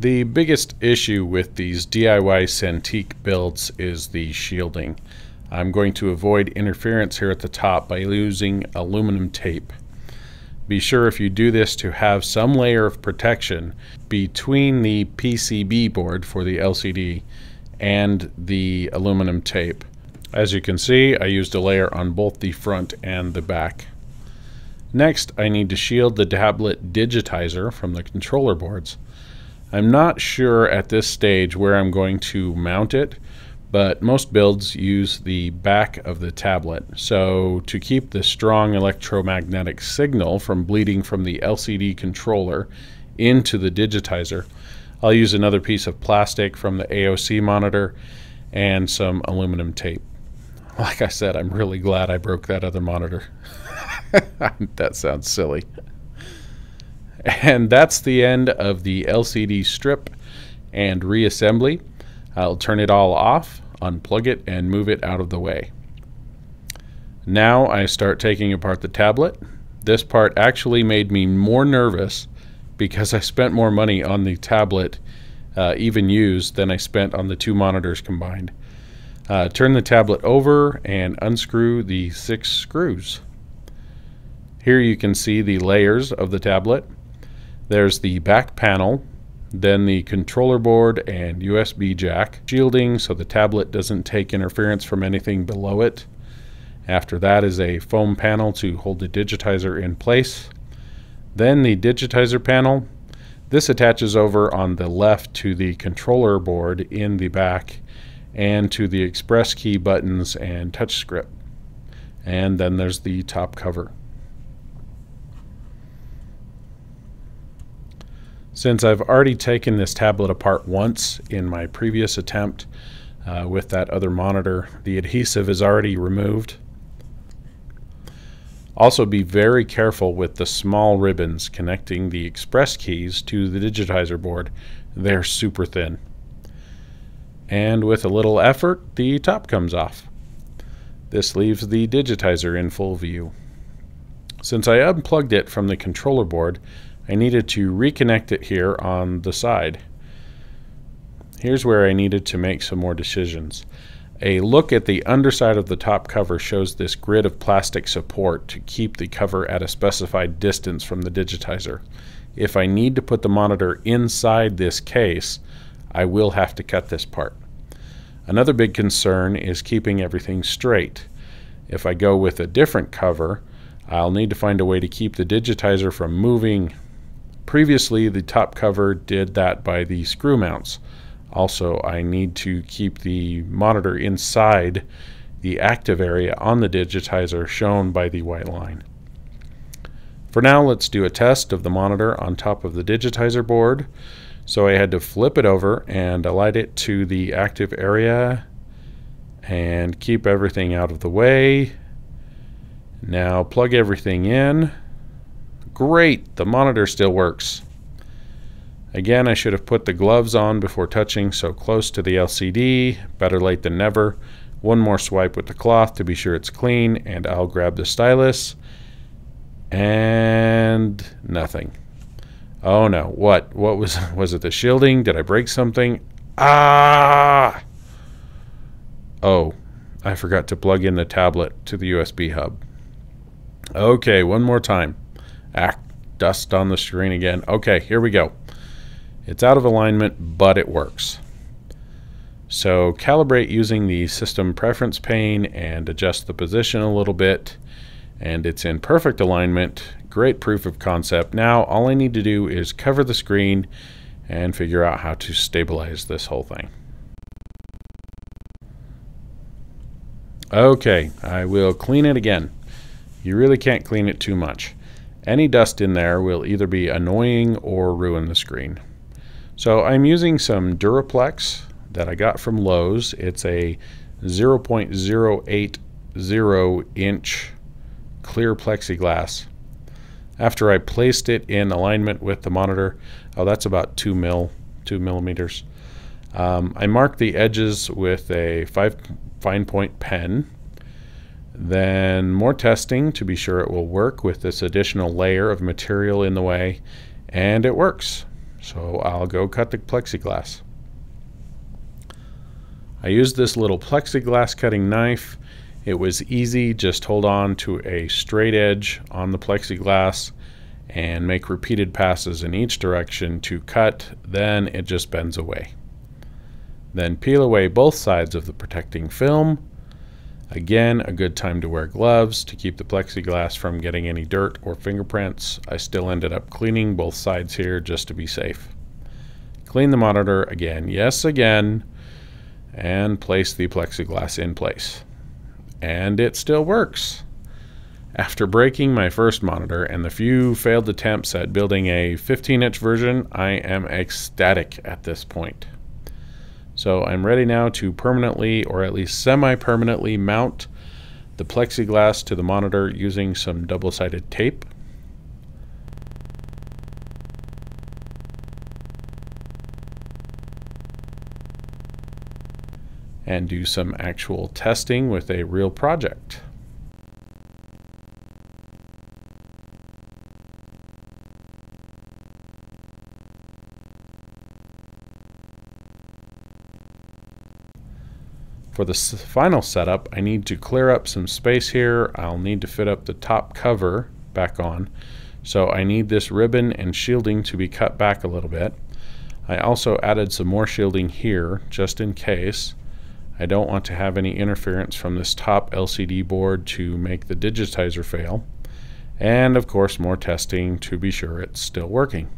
The biggest issue with these DIY Cintiq builds is the shielding. I'm going to avoid interference here at the top by using aluminum tape. Be sure if you do this to have some layer of protection between the PCB board for the LCD and the aluminum tape. As you can see, I used a layer on both the front and the back. Next, I need to shield the tablet digitizer from the controller boards. I'm not sure at this stage where I'm going to mount it, but most builds use the back of the tablet. So to keep the strong electromagnetic signal from bleeding from the LCD controller into the digitizer, I'll use another piece of plastic from the AOC monitor and some aluminum tape. Like I said, I'm really glad I broke that other monitor. That sounds silly. And that's the end of the LCD strip and reassembly. I'll turn it all off, unplug it, and move it out of the way. Now I start taking apart the tablet. This part actually made me more nervous because I spent more money on the tablet, even used, than I spent on the two monitors combined. Turn the tablet over and unscrew the 6 screws. Here you can see the layers of the tablet. There's the back panel, then the controller board and USB jack, shielding so the tablet doesn't take interference from anything below it. After that is a foam panel to hold the digitizer in place. Then the digitizer panel. This attaches over on the left to the controller board in the back and to the express key buttons and touch script. And then there's the top cover. Since I've already taken this tablet apart once in my previous attempt with that other monitor, the adhesive is already removed. Also, be very careful with the small ribbons connecting the express keys to the digitizer board. They're super thin. And with a little effort, the top comes off. This leaves the digitizer in full view. Since I unplugged it from the controller board, I needed to reconnect it here on the side. Here's where I needed to make some more decisions. A look at the underside of the top cover shows this grid of plastic support to keep the cover at a specified distance from the digitizer. If I need to put the monitor inside this case, I will have to cut this part. Another big concern is keeping everything straight. If I go with a different cover, I'll need to find a way to keep the digitizer from moving. Previously, the top cover did that by the screw mounts. Also, I need to keep the monitor inside the active area on the digitizer shown by the white line. For now, let's do a test of the monitor on top of the digitizer board. So I had to flip it over and align it to the active area and keep everything out of the way. Now plug everything in. Great, the monitor still works. Again, I should have put the gloves on before touching so close to the LCD. Better late than never. One more swipe with the cloth to be sure it's clean, and I'll grab the stylus. And nothing. Oh no, what was it the shielding? Did I break something? Ah! Oh, I forgot to plug in the tablet to the USB hub. Okay, one more time. Dust on the screen again. Okay, here we go. It's out of alignment, but it works. So calibrate using the system preference pane and adjust the position a little bit, and it's in perfect alignment. Great proof of concept. Now all I need to do is cover the screen and figure out how to stabilize this whole thing. Okay, I will clean it again. You really can't clean it too much. Any dust in there will either be annoying or ruin the screen. So I'm using some Duraplex that I got from Lowe's. It's a 0.080 inch clear plexiglass. After I placed it in alignment with the monitor, oh, that's about 2 millimeters. I marked the edges with a fine point pen. Then more testing to be sure it will work with this additional layer of material in the way, and it works. So I'll go cut the plexiglass. I used this little plexiglass cutting knife. It was easy, just hold on to a straight edge on the plexiglass and make repeated passes in each direction to cut, then it just bends away. Then peel away both sides of the protecting film. Again, a good time to wear gloves to keep the plexiglass from getting any dirt or fingerprints. I still ended up cleaning both sides here just to be safe. Clean the monitor again, yes again, and place the plexiglass in place. And it still works. After breaking my first monitor and the few failed attempts at building a 15-inch version, I am ecstatic at this point. So I'm ready now to permanently, or at least semi-permanently, mount the plexiglass to the monitor using some double-sided tape. And do some actual testing with a real project. For the final setup, I need to clear up some space here. I'll need to fit up the top cover back on. So I need this ribbon and shielding to be cut back a little bit. I also added some more shielding here just in case. I don't want to have any interference from this top LCD board to make the digitizer fail. And of course, more testing to be sure it's still working.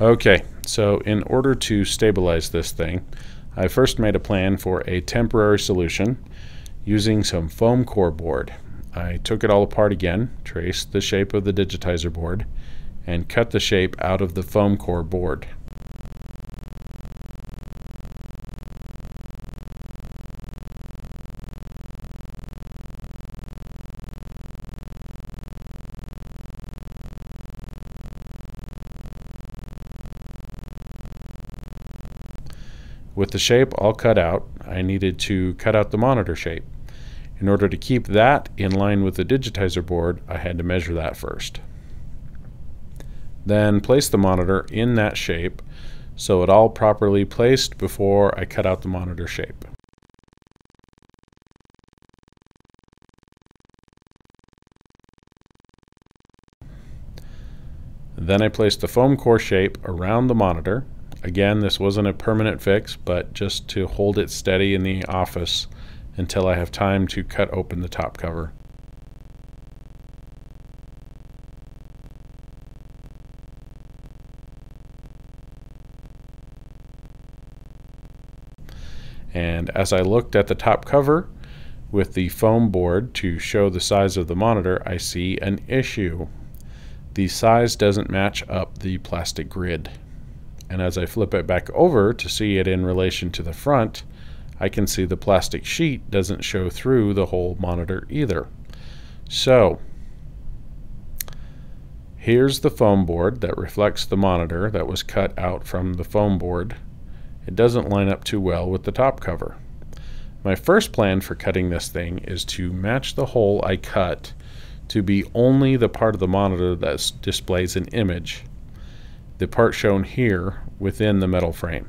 Okay, so in order to stabilize this thing, I first made a plan for a temporary solution using some foam core board. I took it all apart again, traced the shape of the digitizer board, and cut the shape out of the foam core board. With the shape all cut out, I needed to cut out the monitor shape. In order to keep that in line with the digitizer board, I had to measure that first. Then place the monitor in that shape so it all properly placed before I cut out the monitor shape. Then I placed the foam core shape around the monitor. Again, this wasn't a permanent fix, but just to hold it steady in the office until I have time to cut open the top cover. And as I looked at the top cover with the foam board to show the size of the monitor, I see an issue. The size doesn't match up the plastic grid. And as I flip it back over to see it in relation to the front, I can see the plastic sheet doesn't show through the whole monitor either. So here's the foam board that reflects the monitor that was cut out from the foam board. It doesn't line up too well with the top cover. My first plan for cutting this thing is to match the hole I cut to be only the part of the monitor that displays an image, the part shown here within the metal frame.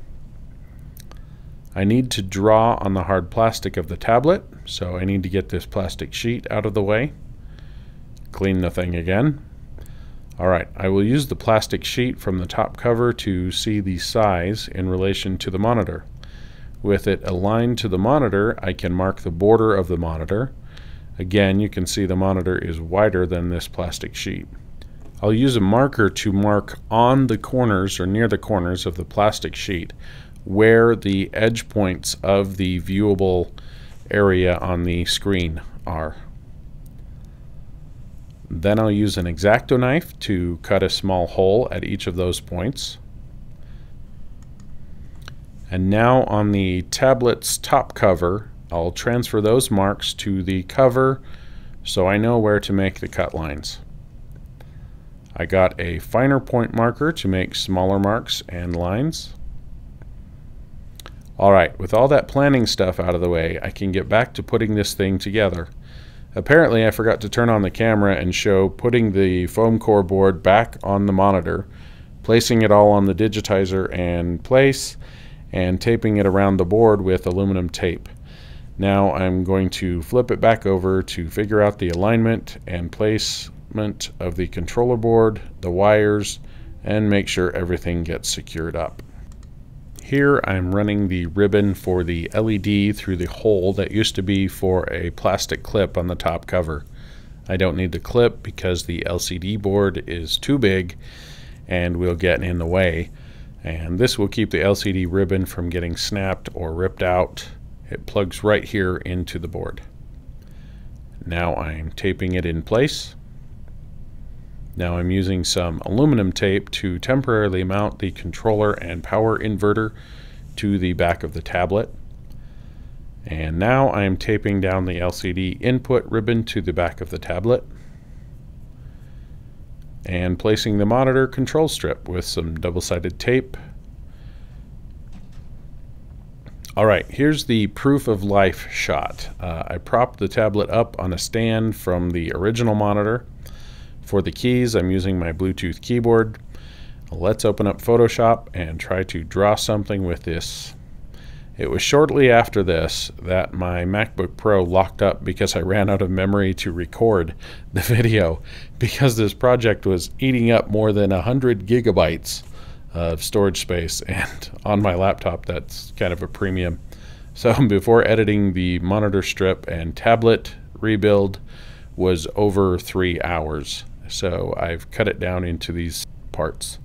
I need to draw on the hard plastic of the tablet, so I need to get this plastic sheet out of the way. Clean the thing again. Alright, I will use the plastic sheet from the top cover to see the size in relation to the monitor. With it aligned to the monitor, I can mark the border of the monitor. Again, you can see the monitor is wider than this plastic sheet. I'll use a marker to mark on the corners or near the corners of the plastic sheet where the edge points of the viewable area on the screen are. Then I'll use an X-Acto knife to cut a small hole at each of those points. And now on the tablet's top cover, I'll transfer those marks to the cover so I know where to make the cut lines. I got a finer point marker to make smaller marks and lines. Alright, with all that planning stuff out of the way, I can get back to putting this thing together. Apparently I forgot to turn on the camera and show putting the foam core board back on the monitor, placing it all on the digitizer and place, and taping it around the board with aluminum tape. Now I'm going to flip it back over to figure out the alignment and placement of the controller board, the wires, and make sure everything gets secured up. Here I'm running the ribbon for the LED through the hole that used to be for a plastic clip on the top cover. I don't need the clip because the LCD board is too big and will get in the way, and this will keep the LCD ribbon from getting snapped or ripped out. It plugs right here into the board. Now I'm taping it in place. Now I'm using some aluminum tape to temporarily mount the controller and power inverter to the back of the tablet. And now I'm taping down the LCD input ribbon to the back of the tablet and placing the monitor control strip with some double-sided tape. Alright, here's the proof of life shot. I propped the tablet up on a stand from the original monitor. For the keys, I'm using my Bluetooth keyboard. Let's open up Photoshop and try to draw something with this. It was shortly after this that my MacBook Pro locked up because I ran out of memory to record the video, because this project was eating up more than 100 gigabytes of storage space, and on my laptop that's kind of a premium. So before editing, the monitor strip and tablet rebuild was over 3 hours. So I've cut it down into these parts.